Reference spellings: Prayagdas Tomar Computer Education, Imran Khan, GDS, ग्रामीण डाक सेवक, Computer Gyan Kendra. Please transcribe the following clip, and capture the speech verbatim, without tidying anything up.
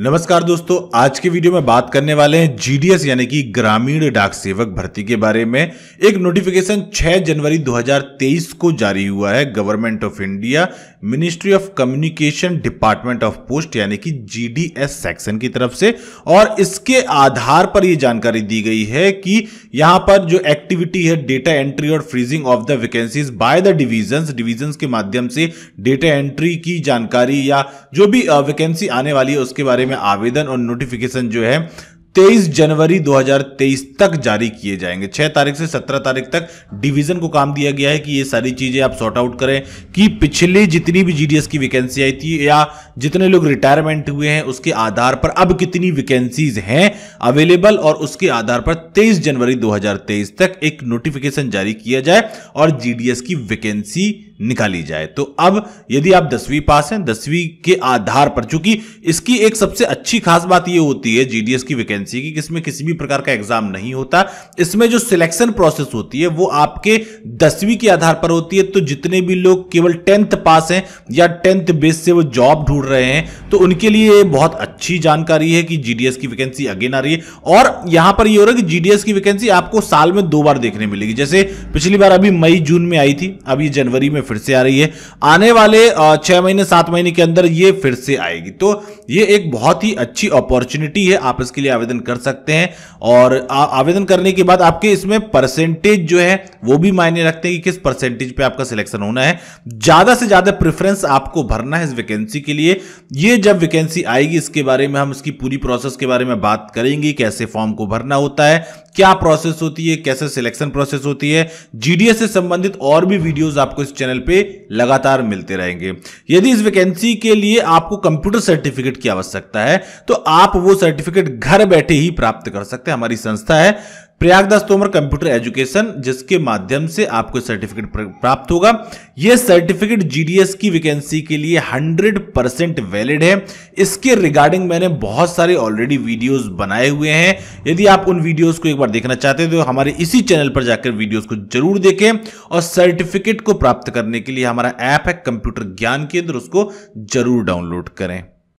नमस्कार दोस्तों, आज के वीडियो में बात करने वाले हैं जीडीएस यानी कि ग्रामीण डाक सेवक भर्ती के बारे में। एक नोटिफिकेशन छह जनवरी दो हज़ार तेईस को जारी हुआ है government of India ministry of communication department of post यानी कि जीडीएस सेक्शन की तरफ से, और इसके आधार पर यह जानकारी दी गई है कि यहां पर जो एक्टिविटी है डेटा एंट्री और freezing of the vacancies by the divisions, divisions के माध्यम से डेटा एंट्री की जानकारी या जो भी वैकेंसी आने वाली है उसके बारे में में आवेदन और नोटिफिकेशन जो है तेईस जनवरी दो हज़ार तेईस तक जारी किए जाएंगे। छह तारीख से सत्रह तारीख तक डिवीजन को काम दिया गया है कि ये सारी चीजें आप सॉर्ट आउट करें कि पिछले जितनी भी जीडीएस की वैकेंसी आई थी या जितने लोग रिटायरमेंट हुए हैं उसके आधार पर अब कितनी वैकेंसीज हैं अवेलेबल, और उसके आधार पर तेईस जनवरी दो हज़ार तेईस तक एक नोटिफिकेशन जारी किया जाए और जीडीएस की वैकेंसी निकाली जाए। तो अब यदि आप दसवीं पास हैं, दसवीं के आधार पर, चूंकि इसकी एक सबसे अच्छी खास बात यह होती है जीडीएस की वैकेंसी की, इसमें किसी भी प्रकार का एग्जाम नहीं होता। इसमें जो सिलेक्शन प्रोसेस होती है वो आपके दसवीं के आधार पर होती है। तो जितने भी लोग केवल टेंथ पास हैं या टेंथ बेस से वो जॉब ढूंढ रहे हैं तो उनके लिए बहुत अच्छी जानकारी है कि जीडीएस की वैकेंसी अगेन आ रही है। और यहां पर यह हो रहा है कि जीडीएस की वैकेंसी आपको साल में दो बार देखने मिलेगी। जैसे पिछली बार अभी मई जून में आई थी, अभी जनवरी में फिर से आ रही है। आने वाले छह महीने सात महीने के अंदर ये फिर से आएगी। तो ये एक बहुत ही अच्छी अपॉर्चुनिटी है, आप इसके लिए आवेदन कर सकते हैं। और आ, आवेदन करने के बाद आपके इसमें परसेंटेज जो है वो भी मायने रखते हैं कि किस परसेंटेज पे आपका सिलेक्शन होना है। ज्यादा से ज्यादा प्रेफरेंस आपको भरना है इस वैकेंसी के लिए। ये जब वैकेंसी आएगी इसके बारे में हम इसकी पूरी प्रोसेस के बारे में बात करेंगे, कैसे फॉर्म को भरना होता है, क्या प्रोसेस होती है, कैसे सिलेक्शन प्रोसेस होती है। जीडीएस से संबंधित और भी वीडियोस आपको इस चैनल पे लगातार मिलते रहेंगे। यदि इस वैकेंसी के लिए आपको कंप्यूटर सर्टिफिकेट की आवश्यकता है तो आप वो सर्टिफिकेट घर बैठे ही प्राप्त कर सकते हैं। हमारी संस्था है प्रयागदास तोमर कंप्यूटर एजुकेशन, जिसके माध्यम से आपको सर्टिफिकेट प्राप्त होगा। यह सर्टिफिकेट जीडीएस की वैकेंसी के लिए सौ परसेंट वैलिड है। इसके रिगार्डिंग मैंने बहुत सारे ऑलरेडी वीडियोस बनाए हुए हैं। यदि आप उन वीडियोस को एक बार देखना चाहते हैं तो हमारे इसी चैनल पर जाकर वीडियोस को जरूर देखें। और सर्टिफिकेट को प्राप्त करने के लिए हमारा ऐप है कंप्यूटर ज्ञान केंद्र, उसको जरूर डाउनलोड करें।